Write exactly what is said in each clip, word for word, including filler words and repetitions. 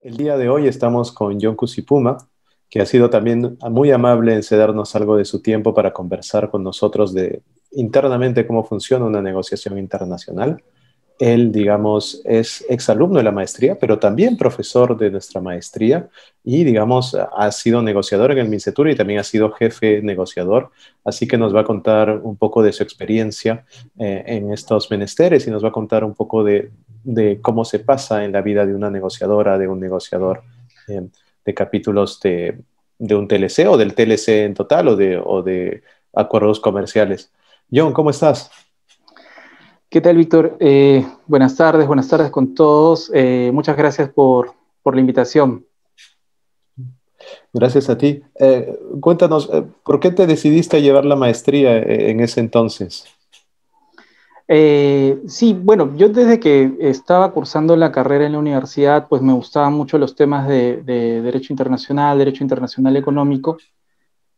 El día de hoy estamos con John Cusipuma, que ha sido también muy amable en cedernos algo de su tiempo para conversar con nosotros de internamente cómo funciona una negociación internacional. Él, digamos, es exalumno de la maestría, pero también profesor de nuestra maestría y, digamos, ha sido negociador en el Mincetur y también ha sido jefe negociador. Así que nos va a contar un poco de su experiencia eh, en estos menesteres y nos va a contar un poco de, de cómo se pasa en la vida de una negociadora, de un negociador, eh, de capítulos de, de un T L C o del T L C en total o de, o de acuerdos comerciales. John, ¿cómo estás? ¿Qué tal, Víctor? Eh, buenas tardes, buenas tardes con todos. Eh, muchas gracias por, por la invitación. Gracias a ti. Eh, cuéntanos, ¿por qué te decidiste a llevar la maestría en ese entonces? Eh, sí, bueno, yo desde que estaba cursando la carrera en la universidad, pues me gustaban mucho los temas de, de Derecho Internacional, Derecho Internacional Económico.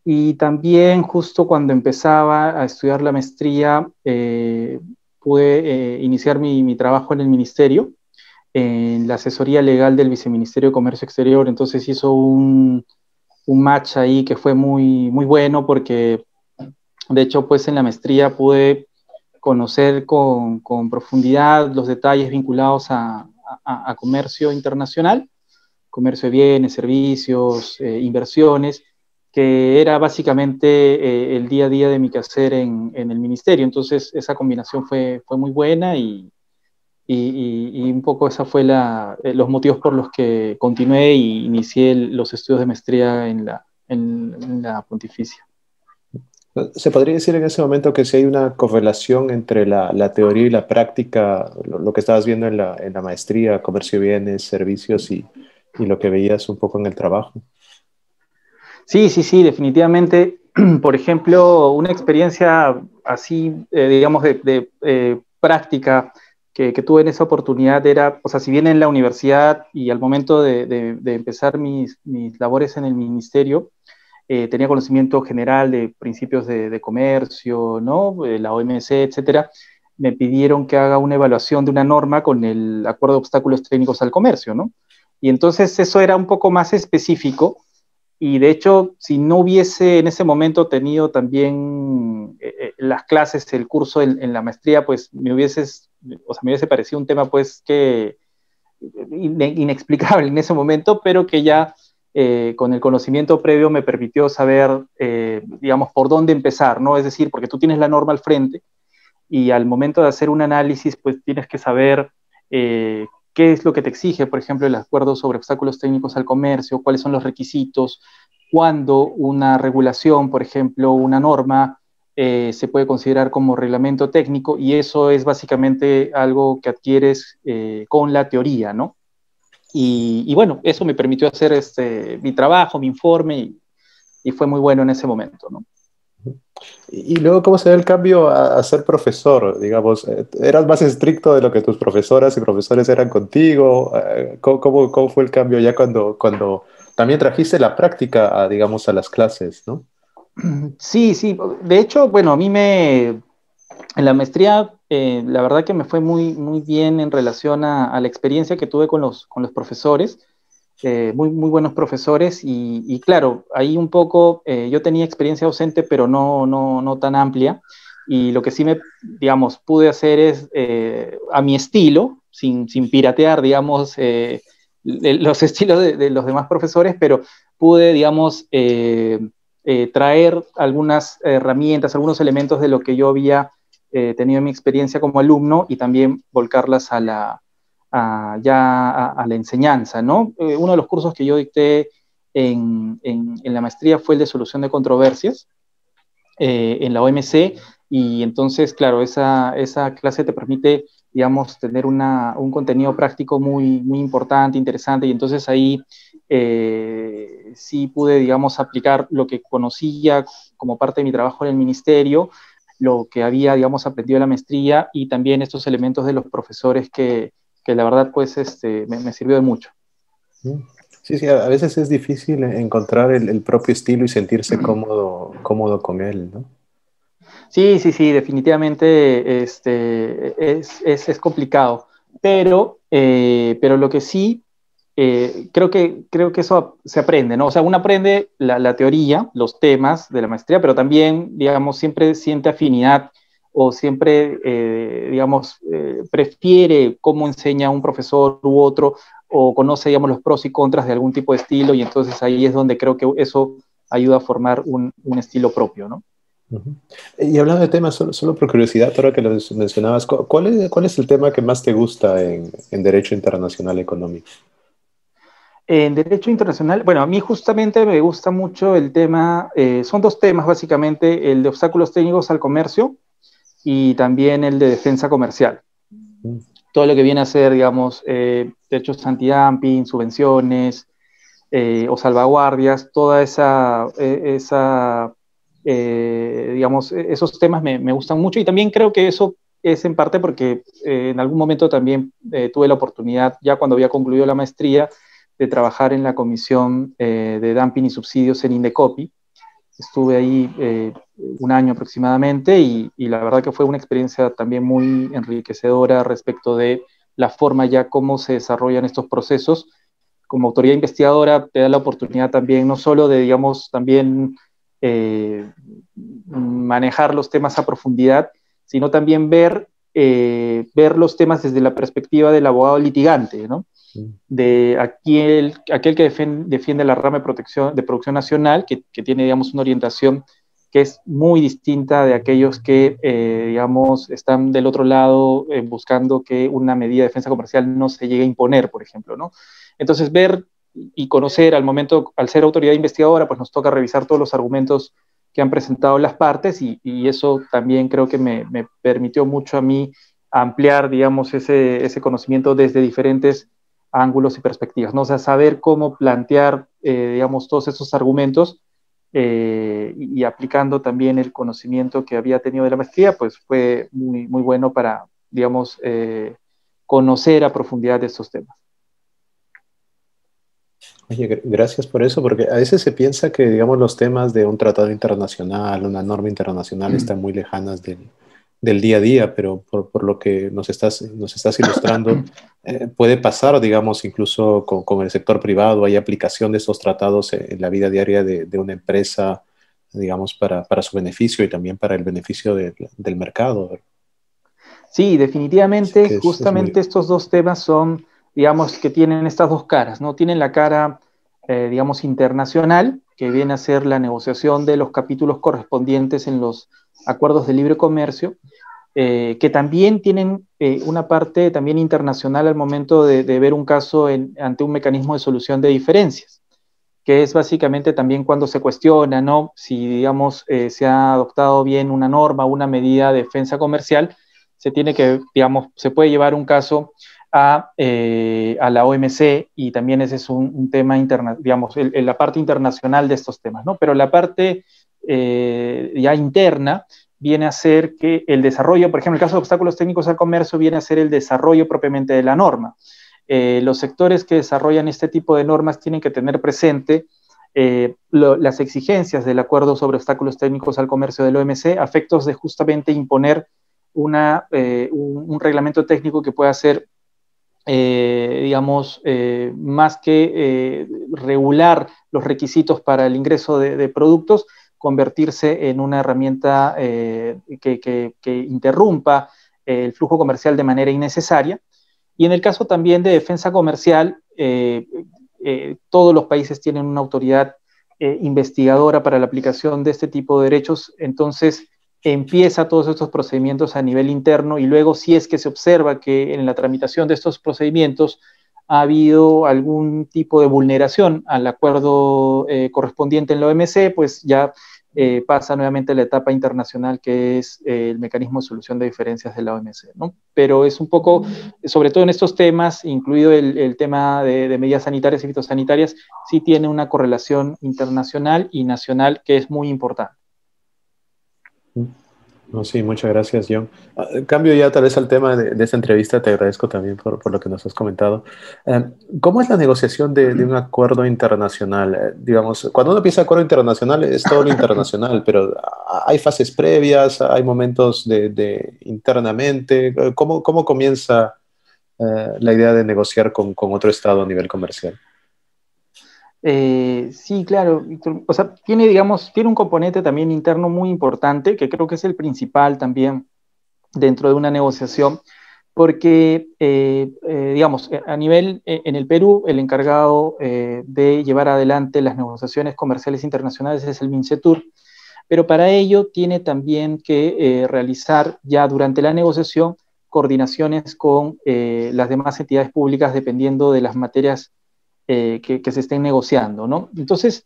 Y también justo cuando empezaba a estudiar la maestría, eh, pude eh, iniciar mi, mi trabajo en el ministerio, en la asesoría legal del Viceministerio de Comercio Exterior. Entonces hizo un, un match ahí que fue muy, muy bueno porque, de hecho, pues en la maestría pude conocer con, con profundidad los detalles vinculados a, a, a comercio internacional, comercio de bienes, servicios, eh, inversiones, que era básicamente eh, el día a día de mi quehacer en, en el ministerio. Entonces esa combinación fue, fue muy buena y, y, y, y un poco esa fue la, los motivos por los que continué y inicié el, los estudios de maestría en la, en, en la Pontificia. ¿Se podría decir en ese momento que si hay una correlación entre la, la teoría y la práctica, lo, lo que estabas viendo en la, en la maestría, comercio de bienes, servicios y, y lo que veías un poco en el trabajo? Sí, sí, sí, definitivamente. Por ejemplo, una experiencia así, eh, digamos, de, de eh, práctica que, que tuve en esa oportunidad era, o sea, si bien en la universidad y al momento de, de, de empezar mis, mis labores en el ministerio, eh, tenía conocimiento general de principios de, de comercio, ¿no? La O M C, etcétera. Me pidieron que haga una evaluación de una norma con el acuerdo de obstáculos técnicos al comercio, ¿no? Y entonces eso era un poco más específico. Y de hecho, si no hubiese en ese momento tenido también eh, las clases, el curso en, en la maestría, pues me hubiese, o sea, me hubiese parecido un tema pues que inexplicable en ese momento, pero que ya eh, con el conocimiento previo me permitió saber, eh, digamos, por dónde empezar, ¿no? Es decir, porque tú tienes la norma al frente y al momento de hacer un análisis, pues tienes que saber eh, qué es lo que te exige, por ejemplo, el acuerdo sobre obstáculos técnicos al comercio, cuáles son los requisitos, cuándo una regulación, por ejemplo, una norma, eh, se puede considerar como reglamento técnico, y eso es básicamente algo que adquieres eh, con la teoría, ¿no? Y, y bueno, eso me permitió hacer este, mi trabajo, mi informe, y, y fue muy bueno en ese momento, ¿no? Y luego, ¿cómo se da el cambio a, a ser profesor? Digamos, ¿eras más estricto de lo que tus profesoras y profesores eran contigo? ¿Cómo, cómo, cómo fue el cambio ya cuando, cuando también trajiste la práctica, a, digamos, a las clases, ¿no? Sí, sí. De hecho, bueno, a mí me... En la maestría, eh, la verdad que me fue muy, muy bien en relación a, a la experiencia que tuve con los, con los profesores. Eh, muy, muy buenos profesores y, y claro, ahí un poco eh, yo tenía experiencia docente pero no, no, no tan amplia y lo que sí me, digamos, pude hacer es eh, a mi estilo, sin, sin piratear, digamos, eh, los estilos de, de los demás profesores, pero pude, digamos, eh, eh, traer algunas herramientas, algunos elementos de lo que yo había eh, tenido en mi experiencia como alumno y también volcarlas a la A, ya a, a la enseñanza, ¿no? Eh, uno de los cursos que yo dicté en, en, en la maestría fue el de solución de controversias eh, en la O M C, y entonces, claro, esa, esa clase te permite, digamos, tener una, un contenido práctico muy, muy importante, interesante, y entonces ahí eh, sí pude, digamos, aplicar lo que conocía como parte de mi trabajo en el ministerio, lo que había, digamos, aprendido en la maestría, y también estos elementos de los profesores que que la verdad, pues, este, me, me sirvió de mucho. Sí, sí, a veces es difícil encontrar el, el propio estilo y sentirse cómodo, cómodo con él, ¿no? Sí, sí, sí, definitivamente este, es, es, es complicado, pero, eh, pero lo que sí eh, creo, que, creo que eso se aprende, ¿no? O sea, uno aprende la, la teoría, los temas de la maestría, pero también, digamos, siempre siente afinidad o siempre, eh, digamos, eh, prefiere cómo enseña un profesor u otro, o conoce, digamos, los pros y contras de algún tipo de estilo, y entonces ahí es donde creo que eso ayuda a formar un, un estilo propio, ¿no? Uh-huh. Y hablando de temas, solo, solo por curiosidad, ahora que lo mencionabas, ¿cuál es, cuál es el tema que más te gusta en, en Derecho Internacional Económico? En Derecho Internacional, bueno, a mí justamente me gusta mucho el tema, eh, son dos temas básicamente, el de obstáculos técnicos al comercio y también el de defensa comercial. Uh-huh. Todo lo que viene a ser, digamos, eh, derechos antidumping, subvenciones eh, o salvaguardias, toda esa, eh, esa eh, digamos, esos temas me, me gustan mucho, y también creo que eso es en parte porque eh, en algún momento también eh, tuve la oportunidad, ya cuando había concluido la maestría, de trabajar en la comisión eh, de dumping y subsidios en Indecopi. Estuve ahí eh, un año aproximadamente, y, y la verdad que fue una experiencia también muy enriquecedora respecto de la forma ya cómo se desarrollan estos procesos. Como autoridad investigadora te da la oportunidad también, no solo de, digamos, también eh, manejar los temas a profundidad, sino también ver, eh, ver los temas desde la perspectiva del abogado litigante, ¿no? De aquel, aquel que defiende, defiende la rama de, protección, de producción nacional, que, que tiene, digamos, una orientación que es muy distinta de aquellos que, eh, digamos, están del otro lado eh, buscando que una medida de defensa comercial no se llegue a imponer, por ejemplo, ¿no? Entonces, ver y conocer al momento, al ser autoridad investigadora, pues nos toca revisar todos los argumentos que han presentado las partes, y, y eso también creo que me, me permitió mucho a mí ampliar, digamos, ese, ese conocimiento desde diferentes ángulos y perspectivas, ¿no? O sea, saber cómo plantear, eh, digamos, todos esos argumentos eh, y, y aplicando también el conocimiento que había tenido de la maestría, pues fue muy, muy bueno para, digamos, eh, conocer a profundidad de estos temas. Oye, gracias por eso, porque a veces se piensa que, digamos, los temas de un tratado internacional, una norma internacional, mm. están muy lejanas del... del día a día, pero por, por lo que nos estás, nos estás ilustrando, eh, puede pasar, digamos, incluso con, con el sector privado. Hay aplicación de estos tratados en, en la vida diaria de, de una empresa, digamos, para, para su beneficio y también para el beneficio de, del mercado. Sí, definitivamente, es, justamente es muy... estos dos temas son, digamos, que tienen estas dos caras, ¿no? Tienen la cara, eh, digamos, internacional, que viene a ser la negociación de los capítulos correspondientes en los acuerdos de libre comercio, eh, que también tienen eh, una parte también internacional al momento de, de ver un caso en, ante un mecanismo de solución de diferencias, que es básicamente también cuando se cuestiona, ¿no? Si, digamos, eh, se ha adoptado bien una norma, una medida de defensa comercial, se tiene que, digamos, se puede llevar un caso a, eh, a la O M C, y también ese es un, un tema, interna, digamos, el, el, la parte internacional de estos temas, ¿no? Pero la parte Eh, ya interna viene a ser que el desarrollo, por ejemplo, el caso de obstáculos técnicos al comercio, viene a ser el desarrollo propiamente de la norma. Eh, los sectores que desarrollan este tipo de normas tienen que tener presente eh, lo, las exigencias del acuerdo sobre obstáculos técnicos al comercio del O M C, a efectos de justamente imponer una, eh, un, un reglamento técnico que pueda ser, eh, digamos, eh, más que eh, regular los requisitos para el ingreso de, de productos, convertirse en una herramienta eh, que, que, que interrumpa el flujo comercial de manera innecesaria. Y en el caso también de defensa comercial, eh, eh, todos los países tienen una autoridad eh, investigadora para la aplicación de este tipo de derechos, entonces empieza todos estos procedimientos a nivel interno, y luego, si es que se observa que en la tramitación de estos procedimientos ha habido algún tipo de vulneración al acuerdo eh, correspondiente en la O M C, pues ya eh, pasa nuevamente a la etapa internacional, que es eh, el mecanismo de solución de diferencias de la O M C, ¿no? Pero es un poco, sobre todo en estos temas, incluido el, el tema de, de medidas sanitarias y fitosanitarias, sí tiene una correlación internacional y nacional que es muy importante. Mm. No, sí, muchas gracias, John. Cambio ya tal vez al tema de, de esta entrevista, te agradezco también por, por lo que nos has comentado. ¿Cómo es la negociación de, de un acuerdo internacional? Digamos, cuando uno piensa acuerdo internacional, es todo lo internacional, pero hay fases previas, hay momentos de, de internamente. ¿Cómo, cómo comienza eh, la idea de negociar con, con otro estado a nivel comercial. Eh, sí, claro, Víctor. O sea, tiene, digamos, tiene un componente también interno muy importante, que creo que es el principal también dentro de una negociación, porque, eh, eh, digamos, a nivel, eh, en el Perú, el encargado eh, de llevar adelante las negociaciones comerciales internacionales es el Mincetur, pero para ello tiene también que eh, realizar ya durante la negociación coordinaciones con eh, las demás entidades públicas dependiendo de las materias Eh, que, que se estén negociando, ¿no? Entonces,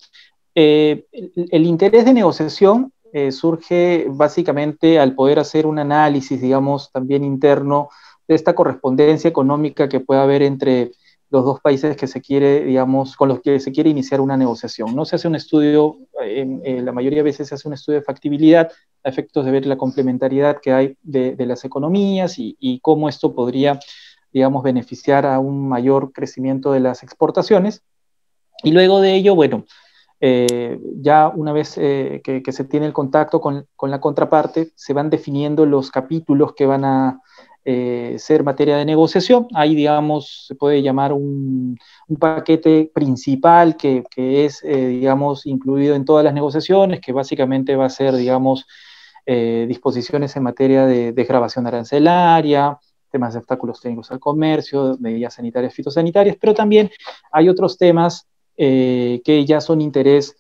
eh, el, el interés de negociación eh, surge básicamente al poder hacer un análisis, digamos, también interno de esta correspondencia económica que puede haber entre los dos países que se quiere, digamos, con los que se quiere iniciar una negociación, ¿no? Se hace un estudio, eh, eh, la mayoría de veces se hace un estudio de factibilidad a efectos de ver la complementariedad que hay de, de las economías y, y cómo esto podría, digamos, beneficiar a un mayor crecimiento de las exportaciones, y luego de ello, bueno, eh, ya una vez eh, que, que se tiene el contacto con, con la contraparte, se van definiendo los capítulos que van a eh, ser materia de negociación. Ahí, digamos, se puede llamar un, un paquete principal que, que es, eh, digamos, incluido en todas las negociaciones, que básicamente va a ser, digamos, eh, disposiciones en materia de desgravación arancelaria, temas de obstáculos técnicos al comercio, medidas sanitarias, fitosanitarias, pero también hay otros temas eh, que ya son interés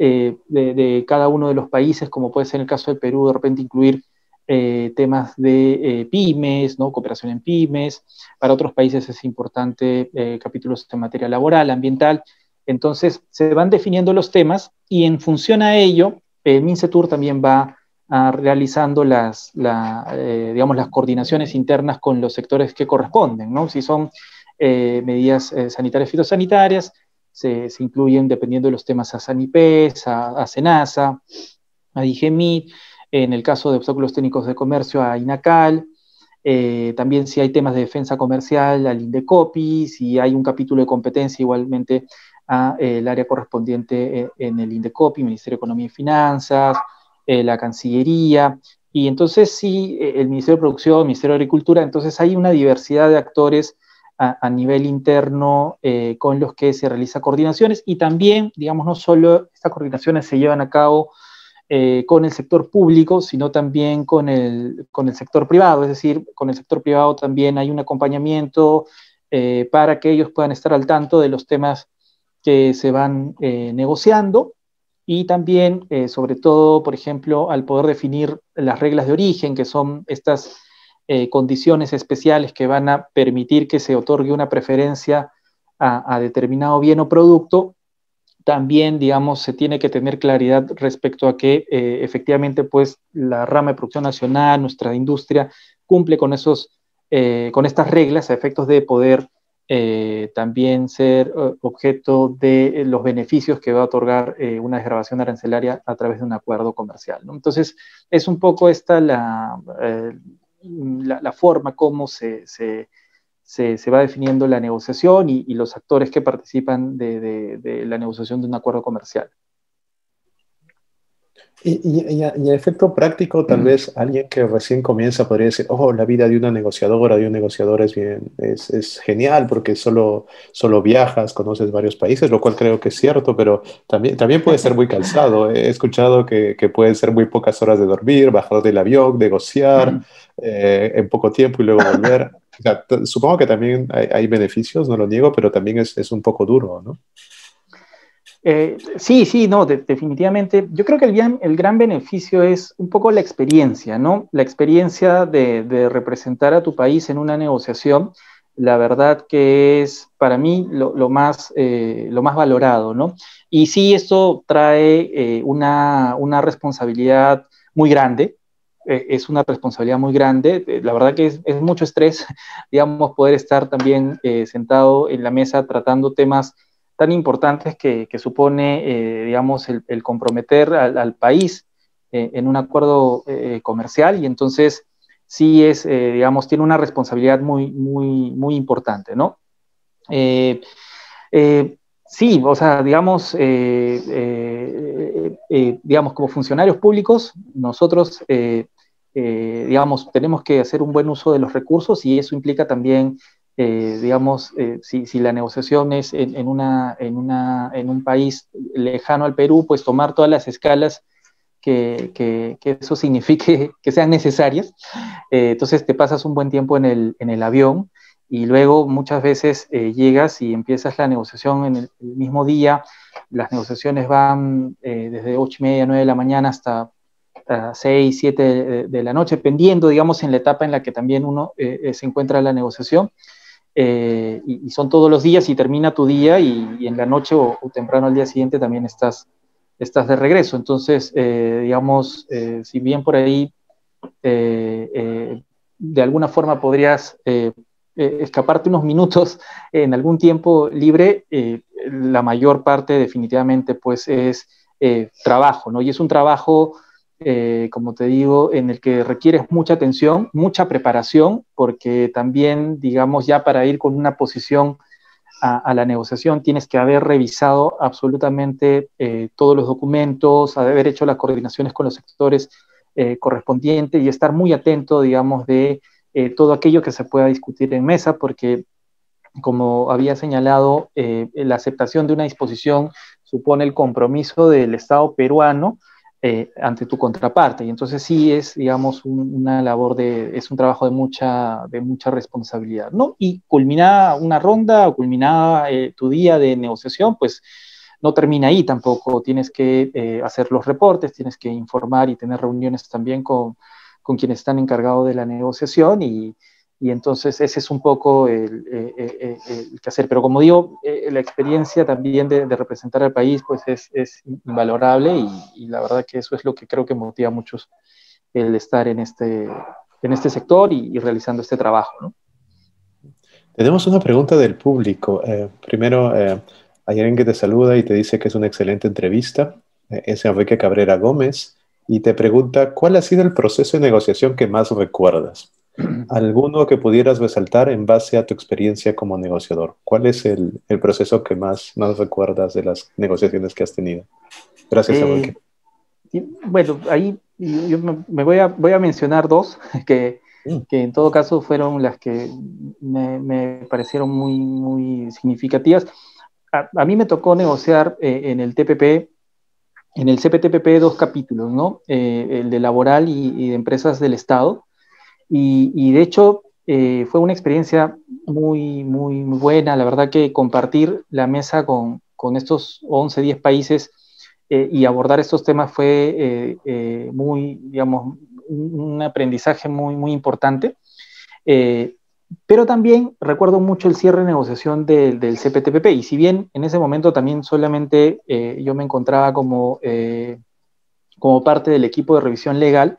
eh, de, de cada uno de los países, como puede ser en el caso del Perú, de repente incluir eh, temas de eh, pymes, ¿no? Cooperación en pymes. Para otros países es importante eh, capítulos en materia laboral, ambiental. Entonces se van definiendo los temas y en función a ello, eh, Mincetur también va A realizando las, la, eh, digamos, las coordinaciones internas con los sectores que corresponden, ¿no? Si son eh, medidas eh, sanitarias, fitosanitarias, se, se incluyen dependiendo de los temas a Sanipes, a, a Senasa, a DIGEMID, en el caso de obstáculos técnicos de comercio a INACAL, eh, también si hay temas de defensa comercial al Indecopi, si hay un capítulo de competencia igualmente al eh, área correspondiente en, en el Indecopi, Ministerio de Economía y Finanzas, Eh, la Cancillería, y entonces sí, eh, el Ministerio de Producción, el Ministerio de Agricultura. Entonces hay una diversidad de actores a, a nivel interno eh, con los que se realizan coordinaciones, y también, digamos, no solo estas coordinaciones se llevan a cabo eh, con el sector público, sino también con el, con el sector privado, es decir, con el sector privado también hay un acompañamiento eh, para que ellos puedan estar al tanto de los temas que se van eh, negociando. Y también, eh, sobre todo, por ejemplo, al poder definir las reglas de origen, que son estas eh, condiciones especiales que van a permitir que se otorgue una preferencia a, a determinado bien o producto, también, digamos, se tiene que tener claridad respecto a que eh, efectivamente, pues, la rama de producción nacional, nuestra industria, cumple con, esos, eh, con estas reglas a efectos de poder Eh, también ser objeto de los beneficios que va a otorgar eh, una desgravación arancelaria a través de un acuerdo comercial, ¿no? Entonces, es un poco esta la, eh, la, la forma como se, se, se, se va definiendo la negociación y, y los actores que participan de, de, de la negociación de un acuerdo comercial. Y, y, y, a, y a efecto práctico, tal mm. vez alguien que recién comienza podría decir, oh, la vida de una negociadora, de un negociador es, bien, es, es genial porque solo, solo viajas, conoces varios países, lo cual creo que es cierto, pero también, también puede ser muy cansado. He escuchado que, que pueden ser muy pocas horas de dormir, bajar del avión, negociar mm. eh, en poco tiempo y luego volver. O sea, supongo que también hay, hay beneficios, no lo niego, pero también es, es un poco duro, ¿no? Eh, sí, sí, no, de, definitivamente. Yo creo que el, bien, el gran beneficio es un poco la experiencia, ¿no? La experiencia de, de representar a tu país en una negociación, la verdad que es para mí lo, lo, más, eh, lo más valorado, ¿no? Y sí, esto trae eh, una, una responsabilidad muy grande, eh, es una responsabilidad muy grande, eh, la verdad que es, es mucho estrés, digamos, poder estar también eh, sentado en la mesa tratando temas tan importantes que, que supone, eh, digamos, el, el comprometer al, al país eh, en un acuerdo eh, comercial, y entonces sí es, eh, digamos, tiene una responsabilidad muy, muy, muy importante, ¿no? Eh, eh, sí, o sea, digamos, eh, eh, eh, digamos, como funcionarios públicos, nosotros, eh, eh, digamos, tenemos que hacer un buen uso de los recursos, y eso implica también eh, digamos, eh, si, si la negociación es en, en, una, en, una, en un país lejano al Perú, pues tomar todas las escalas que, que, que eso signifique que sean necesarias. Eh, entonces te pasas un buen tiempo en el, en el avión, y luego muchas veces eh, llegas y empiezas la negociación en el, el mismo día. Las negociaciones van eh, desde ocho y media, nueve de la mañana hasta seis, siete de, de la noche, dependiendo, digamos, en la etapa en la que también uno eh, se encuentra la negociación, eh, y, y son todos los días, y termina tu día, y, y en la noche o, o temprano al día siguiente también estás, estás de regreso. Entonces, eh, digamos, eh, si bien por ahí eh, eh, de alguna forma podrías eh, eh, escaparte unos minutos en algún tiempo libre, eh, la mayor parte definitivamente pues es eh, trabajo, ¿no? Y es un trabajo... Eh, como te digo, en el que requieres mucha atención, mucha preparación, porque también, digamos, ya para ir con una posición a, a la negociación tienes que haber revisado absolutamente eh, todos los documentos, haber hecho las coordinaciones con los sectores eh, correspondientes, y estar muy atento, digamos, de eh, todo aquello que se pueda discutir en mesa, porque, como había señalado, eh, la aceptación de una disposición supone el compromiso del Estado peruano Eh, ante tu contraparte, y entonces sí es, digamos, un, una labor de, es un trabajo de mucha, de mucha responsabilidad, ¿no? Y culminada una ronda, o culminada eh, tu día de negociación, pues no termina ahí tampoco, tienes que eh, hacer los reportes, tienes que informar y tener reuniones también con, con quienes están encargados de la negociación, y, y entonces ese es un poco el, el, el, el quehacer, pero como digo, la experiencia también de, de representar al país pues es, es invalorable, y, y la verdad que eso es lo que creo que motiva a muchos el estar en este, en este sector y, y realizando este trabajo, ¿no? Tenemos una pregunta del público. Eh, primero, eh, hay alguien que te saluda y te dice que es una excelente entrevista, eh, es Enrique Cabrera Gómez, y te pregunta, ¿cuál ha sido el proceso de negociación que más recuerdas? ¿Alguno que pudieras resaltar en base a tu experiencia como negociador? ¿Cuál es el, el proceso que más, más recuerdas de las negociaciones que has tenido? Gracias, eh, Enrique. Bueno, ahí yo me voy a, voy a mencionar dos que, sí. que en todo caso fueron las que me, me parecieron muy, muy significativas. A, a mí me tocó negociar eh, en el T P P, en el C P T P P, dos capítulos, ¿no? Eh, el de laboral y, y de empresas del Estado. Y, y de hecho eh, fue una experiencia muy, muy buena, la verdad que compartir la mesa con, con estos once, diez países eh, y abordar estos temas fue eh, eh, muy, digamos, un aprendizaje muy, muy importante. Eh, pero también recuerdo mucho el cierre de negociación de, del C P T P P, y si bien en ese momento también solamente eh, yo me encontraba como, eh, como parte del equipo de revisión legal,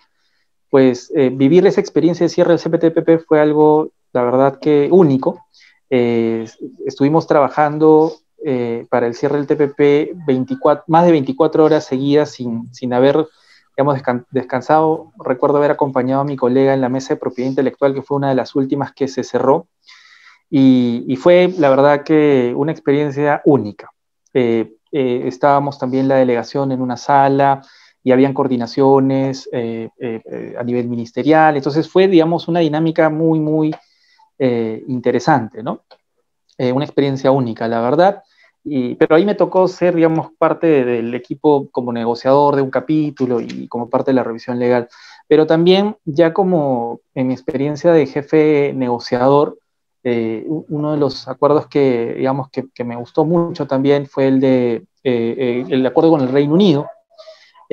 pues eh, vivir esa experiencia de cierre del C P T P P fue algo, la verdad, que único. Eh, estuvimos trabajando eh, para el cierre del T P P veinticuatro, más de veinticuatro horas seguidas sin, sin haber, digamos, descan descansado. Recuerdo haber acompañado a mi colega en la mesa de propiedad intelectual, que fue una de las últimas que se cerró, y, y fue, la verdad, que una experiencia única. Eh, eh, estábamos también la delegación en una sala, y habían coordinaciones eh, eh, a nivel ministerial, entonces fue, digamos, una dinámica muy, muy eh, interesante, ¿no? Eh, una experiencia única, la verdad, y, pero ahí me tocó ser, digamos, parte del equipo como negociador de un capítulo y como parte de la revisión legal, pero también ya como en mi experiencia de jefe negociador, eh, uno de los acuerdos que, digamos, que, que me gustó mucho también fue el de, eh, eh, el acuerdo con el Reino Unido,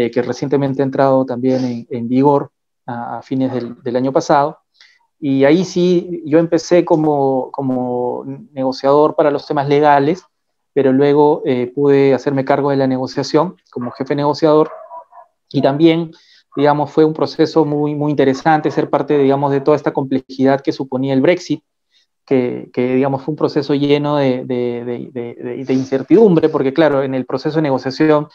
Eh, que recientemente ha entrado también en, en vigor a, a fines del, del año pasado, y ahí sí yo empecé como, como negociador para los temas legales, pero luego eh, pude hacerme cargo de la negociación como jefe negociador, y también, digamos, fue un proceso muy, muy interesante ser parte, digamos, de toda esta complejidad que suponía el Brexit, que, que digamos, fue un proceso lleno de, de, de, de, de, de incertidumbre, porque claro, en el proceso de negociación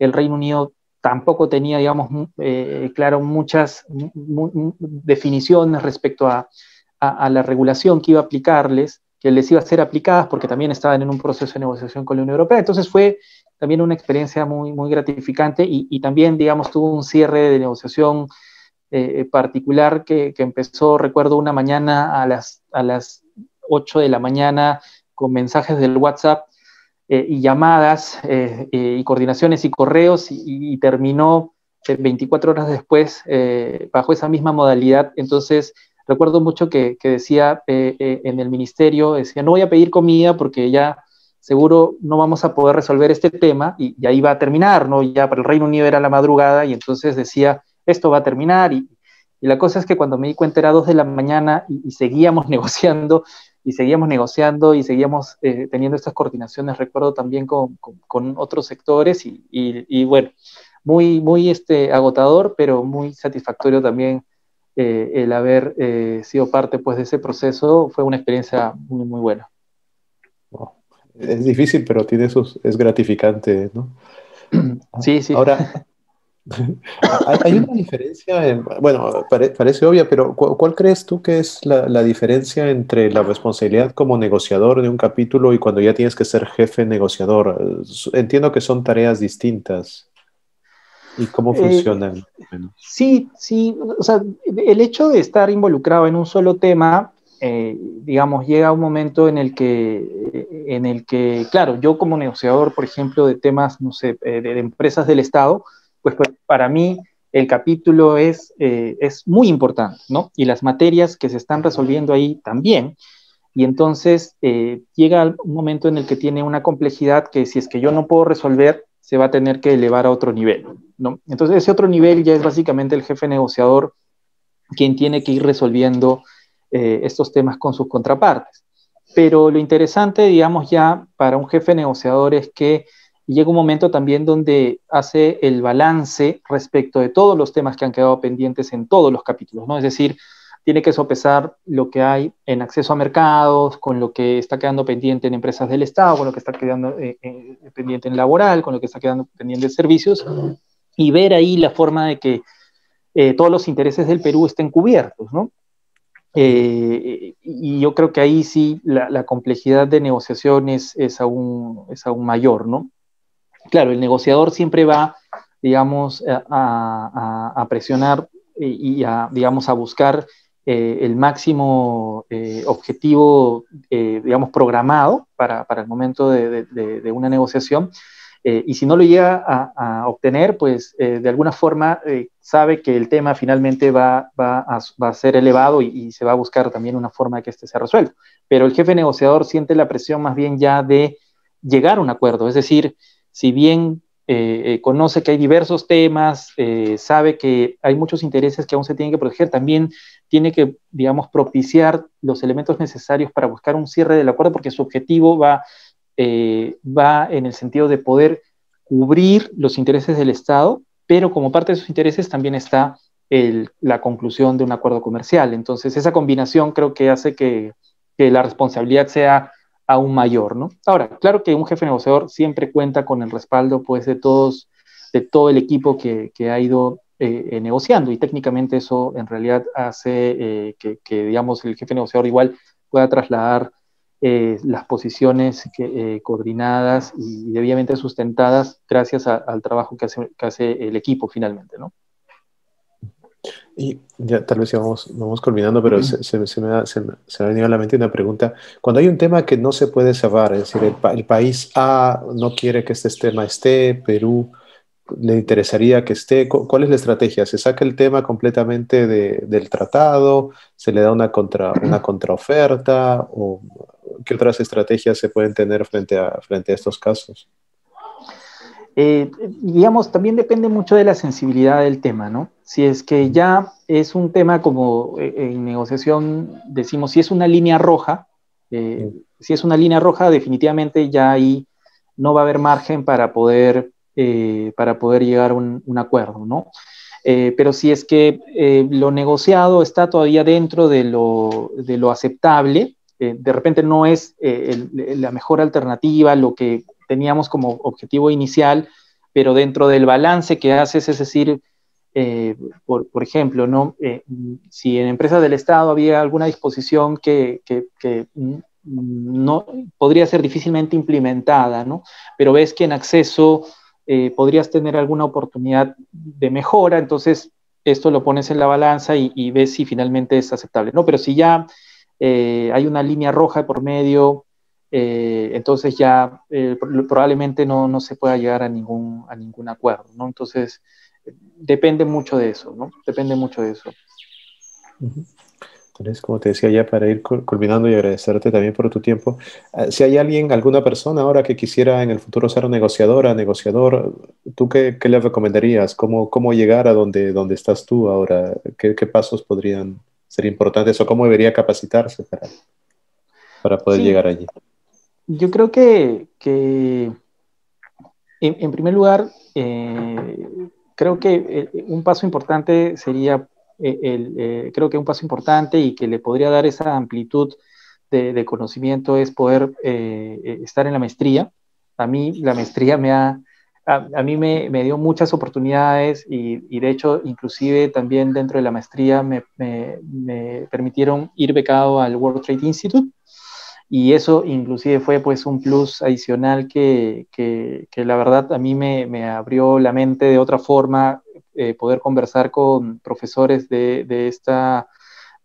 el Reino Unido tampoco tenía, digamos, eh, claro, muchas mu definiciones respecto a, a, a la regulación que iba a aplicarles, que les iba a ser aplicadas, porque también estaban en un proceso de negociación con la Unión Europea. Entonces fue también una experiencia muy, muy gratificante, y, y también, digamos, tuvo un cierre de negociación eh, particular que, que empezó, recuerdo, una mañana a las, a las ocho de la mañana con mensajes del WhatsApp eh, y llamadas eh, eh, y coordinaciones y correos y, y terminó eh, veinticuatro horas después eh, bajo esa misma modalidad. Entonces, recuerdo mucho que, que decía eh, eh, en el ministerio, decía, no voy a pedir comida porque ya seguro no vamos a poder resolver este tema y, y ahí va a terminar, ¿no? Ya para el Reino Unido era la madrugada y entonces decía, esto va a terminar y, y la cosa es que cuando me di cuenta era dos de la mañana y, y seguíamos negociando y seguíamos negociando y seguíamos eh, teniendo estas coordinaciones, recuerdo también con, con, con otros sectores y, y, y bueno, muy, muy este, agotador, pero muy satisfactorio también eh, el haber eh, sido parte pues, de ese proceso, fue una experiencia muy, muy buena. Es difícil, pero tiene sus, es gratificante, ¿no? Sí, sí. Ahora, hay una diferencia, en, bueno, pare, parece obvia, pero ¿cuál, cuál crees tú que es la, la diferencia entre la responsabilidad como negociador de un capítulo y cuando ya tienes que ser jefe negociador? Entiendo que son tareas distintas. ¿Y cómo funcionan? Eh, bueno. Sí, sí. O sea, el hecho de estar involucrado en un solo tema, eh, digamos, llega un momento en el que, en el que, claro, yo como negociador, por ejemplo, de temas, no sé, de, de empresas del Estado, pues para mí el capítulo es, eh, es muy importante, ¿no? Y las materias que se están resolviendo ahí también. Y entonces eh, llega un momento en el que tiene una complejidad que si es que yo no puedo resolver, se va a tener que elevar a otro nivel, ¿no? Entonces ese otro nivel ya es básicamente el jefe negociador quien tiene que ir resolviendo eh, estos temas con sus contrapartes. Pero lo interesante, digamos, ya para un jefe negociador es que y llega un momento también donde hace el balance respecto de todos los temas que han quedado pendientes en todos los capítulos, ¿no? Es decir, tiene que sopesar lo que hay en acceso a mercados, con lo que está quedando pendiente en empresas del Estado, con lo que está quedando eh, eh, pendiente en laboral, con lo que está quedando pendiente en servicios, y ver ahí la forma de que eh, todos los intereses del Perú estén cubiertos, ¿no? Eh, y yo creo que ahí sí la, la complejidad de negociaciones es aún, es aún mayor, ¿no? Claro, el negociador siempre va, digamos, a, a, a presionar y a, digamos, a buscar eh, el máximo eh, objetivo, eh, digamos, programado para, para el momento de, de, de una negociación. Eh, y si no lo llega a, a obtener, pues, eh, de alguna forma eh, sabe que el tema finalmente va, va, a, va a ser elevado y, y se va a buscar también una forma de que este sea resuelto. Pero el jefe negociador siente la presión más bien ya de llegar a un acuerdo, es decir, si bien eh, eh, conoce que hay diversos temas, eh, sabe que hay muchos intereses que aún se tienen que proteger, también tiene que, digamos, propiciar los elementos necesarios para buscar un cierre del acuerdo, porque su objetivo va, eh, va en el sentido de poder cubrir los intereses del Estado, pero como parte de sus intereses también está el, la conclusión de un acuerdo comercial. Entonces, esa combinación creo que hace que, que la responsabilidad sea aún mayor, ¿no? Ahora, claro que un jefe negociador siempre cuenta con el respaldo, pues, de todos, de todo el equipo que, que ha ido eh, eh, negociando, y técnicamente eso en realidad hace eh, que, que, digamos, el jefe negociador igual pueda trasladar eh, las posiciones que, eh, coordinadas y debidamente sustentadas gracias a, al trabajo que hace, que hace el equipo finalmente, ¿no? Y ya tal vez ya vamos, vamos culminando, pero se, se, se, me ha, se, se me ha venido a la mente una pregunta. Cuando hay un tema que no se puede salvar, es decir, el, pa el país A no quiere que este tema esté, Perú le interesaría que esté, ¿cuál es la estrategia? ¿Se saca el tema completamente de, del tratado? ¿Se le da una, contra, una contraoferta? ¿O qué otras estrategias se pueden tener frente a, frente a estos casos? Eh, digamos, también depende mucho de la sensibilidad del tema, ¿no? Si es que ya es un tema como eh, en negociación decimos, si es una línea roja, eh, si es una línea roja definitivamente ya ahí no va a haber margen para poder, eh, para poder llegar a un, un acuerdo, ¿no? Eh, pero si es que eh, lo negociado está todavía dentro de lo, de lo aceptable, eh, de repente no es eh, el, la mejor alternativa, lo que teníamos como objetivo inicial, pero dentro del balance que haces, es decir, eh, por, por ejemplo, ¿no? Eh, si en empresas del Estado había alguna disposición que, que, que no, podría ser difícilmente implementada, ¿no? Pero ves que en acceso eh, podrías tener alguna oportunidad de mejora, entonces esto lo pones en la balanza y, y ves si finalmente es aceptable, ¿no? Pero si ya eh, hay una línea roja por medio, eh, entonces ya eh, probablemente no, no se pueda llegar a ningún, a ningún acuerdo, ¿no? Entonces, depende mucho de eso, ¿no? Depende mucho de eso. Uh-huh. Entonces, como te decía ya, para ir culminando y agradecerte también por tu tiempo, si hay alguien, alguna persona ahora que quisiera en el futuro ser negociadora, negociador, ¿tú qué, qué le recomendarías? ¿Cómo, cómo llegar a donde, donde estás tú ahora? ¿Qué, qué pasos podrían ser importantes o cómo debería capacitarse para, para poder sí, llegar allí? Yo creo que, que en, en primer lugar, eh, creo que un paso importante sería... El, el, eh, creo que un paso importante y que le podría dar esa amplitud de, de conocimiento es poder eh, estar en la maestría. A mí la maestría me ha, a, a mí me, me dio muchas oportunidades y, y de hecho inclusive también dentro de la maestría me, me, me permitieron ir becado al World Trade Institute y eso inclusive fue pues un plus adicional que, que, que la verdad a mí me, me abrió la mente de otra forma. Eh, poder conversar con profesores de, de, esta,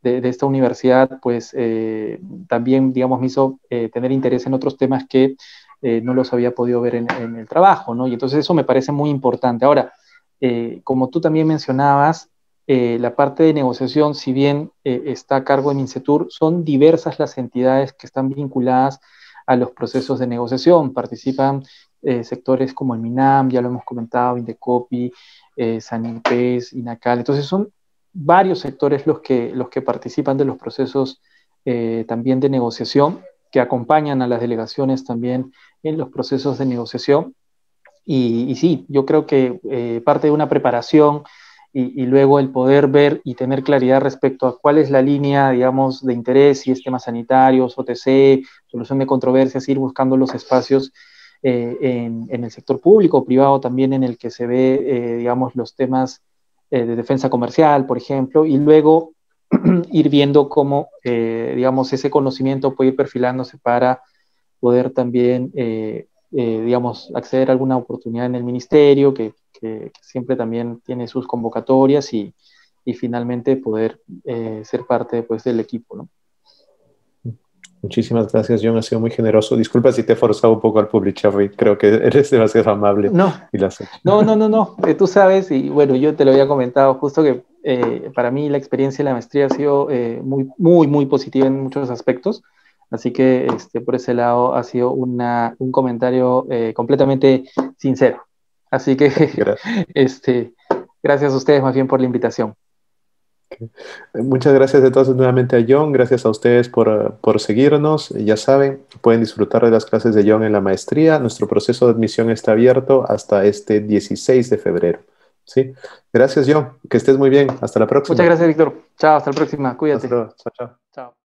de, de esta universidad, pues eh, también, digamos, me hizo eh, tener interés en otros temas que eh, no los había podido ver en, en el trabajo, ¿no? Y entonces eso me parece muy importante. Ahora, eh, como tú también mencionabas, eh, la parte de negociación, si bien eh, está a cargo de Mincetur, son diversas las entidades que están vinculadas a los procesos de negociación. Participan eh, sectores como el Minam, ya lo hemos comentado, Indecopi, Eh, Sanipes, INACAL, entonces son varios sectores los que, los que participan de los procesos eh, también de negociación, que acompañan a las delegaciones también en los procesos de negociación, y, y sí, yo creo que eh, parte de una preparación y, y luego el poder ver y tener claridad respecto a cuál es la línea, digamos, de interés, si es temas sanitarios, O T C, solución de controversias, ir buscando los espacios Eh, en, en el sector público o privado también en el que se ve, eh, digamos, los temas eh, de defensa comercial, por ejemplo, y luego ir viendo cómo, eh, digamos, ese conocimiento puede ir perfilándose para poder también, eh, eh, digamos, acceder a alguna oportunidad en el ministerio, que, que, que siempre también tiene sus convocatorias y, y finalmente poder eh, ser parte, pues, del equipo, ¿no? Muchísimas gracias, John, ha sido muy generoso. Disculpa si te he forzado un poco al public sharing, creo que eres demasiado amable. No, y no, no, no, no. Eh, tú sabes, y bueno, yo te lo había comentado justo que eh, para mí la experiencia de la maestría ha sido eh, muy, muy, muy positiva en muchos aspectos, así que este, por ese lado ha sido una, un comentario eh, completamente sincero. Así que gracias. Este, gracias a ustedes más bien por la invitación. Muchas gracias entonces nuevamente a John, gracias a ustedes por, por seguirnos. Ya saben, pueden disfrutar de las clases de John en la maestría. Nuestro proceso de admisión está abierto hasta este dieciséis de febrero, ¿sí? Gracias, John, que estés muy bien, hasta la próxima. Muchas gracias, Víctor, chao, hasta la próxima, cuídate. Hasta luego. Chao, chao. Chao.